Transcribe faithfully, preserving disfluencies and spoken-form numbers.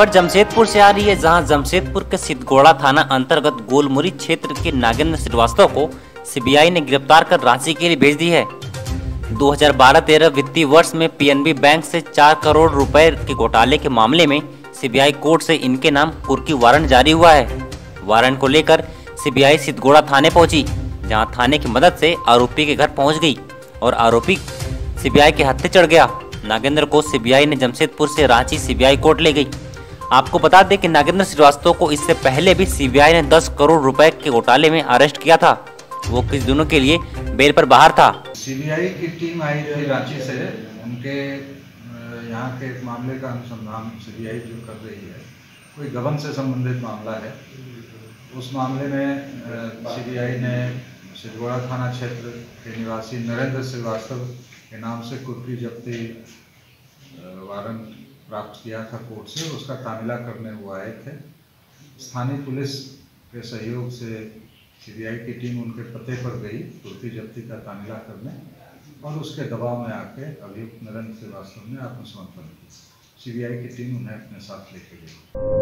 खबर जमशेदपुर से आ रही है, जहां जमशेदपुर के सिद्धगोड़ा थाना अंतर्गत गोलमुरी क्षेत्र के नागेंद्र श्रीवास्तव को सीबीआई ने गिरफ्तार कर रांची के लिए भेज दी है। दो हज़ार बारह तेरह वित्तीय वर्ष में पीएनबी बैंक से चार करोड़ रुपए के घोटाले के मामले में सीबीआई कोर्ट से इनके नाम कुर्की वारंट जारी हुआ है। वारंट को लेकर सीबीआई सिद्धगोड़ा थाने पहुंची, जहां थाने की मदद से आरोपी के घर पहुंच गई और आरोपी सीबीआई के हत्थे चढ़ गया। नागेंद्र को सीबीआई ने जमशेदपुर से रांची सीबीआई कोर्ट ले गई। आपको बता दें कि नागेंद्र श्रीवास्तव को इससे पहले भी सीबीआई ने दस करोड़ रुपए के घोटाले में अरेस्ट किया था। वो कुछ दिनों के लिए बेल पर बाहर था। सीबीआई की टीम आई थी रांची से, उनके यहाँ के एक मामले का अनुसंधान सीबीआई जो कर रही है, कोई गबन से संबंधित मामला है। उस मामले में सीबीआई ने सिद्धगोड़ा थाना क्षेत्र के निवासी नरेंद्र श्रीवास्तव के नाम से कुर्की जब्ती वारंट प्राप्त किया था कोर्ट से। उसका तामिला करने वो आए थे। स्थानीय पुलिस के सहयोग से सीबीआई की टीम उनके पते पर गई कुर्की जब्ती का तामिला करने, और उसके दबाव में आके अभियुक्त नरेंद्र श्रीवास्तव ने आत्मसमर्पण किया। सीबीआई की टीम उन्हें अपने साथ लेके गई।